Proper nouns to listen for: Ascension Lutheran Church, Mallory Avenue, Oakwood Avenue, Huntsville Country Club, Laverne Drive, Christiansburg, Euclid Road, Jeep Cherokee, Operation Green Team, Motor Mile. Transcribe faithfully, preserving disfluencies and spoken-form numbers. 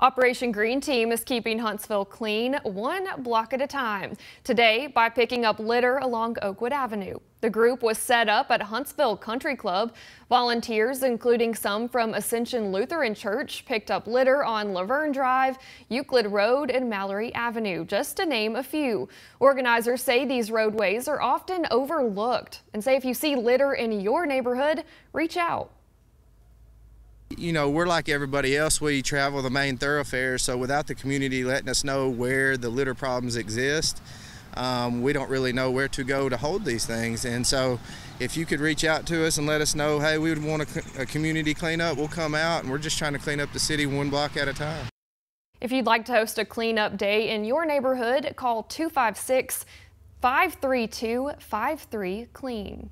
Operation Green Team is keeping Huntsville clean one block at a time today by picking up litter along Oakwood Avenue. The group was set up at Huntsville Country Club. Volunteers, including some from Ascension Lutheran Church, picked up litter on Laverne Drive, Euclid Road, and Mallory Avenue, just to name a few. Organizers say these roadways are often overlooked and say if you see litter in your neighborhood, reach out. You know, we're like everybody else. We travel the main thoroughfares, so without the community letting us know where the litter problems exist, um, we don't really know where to go to hold these things. And so if you could reach out to us and let us know, hey, we would want a, a community cleanup, we'll come out, and we're just trying to clean up the city one block at a time. If you'd like to host a cleanup day in your neighborhood, call two five six, five three two, five three clean.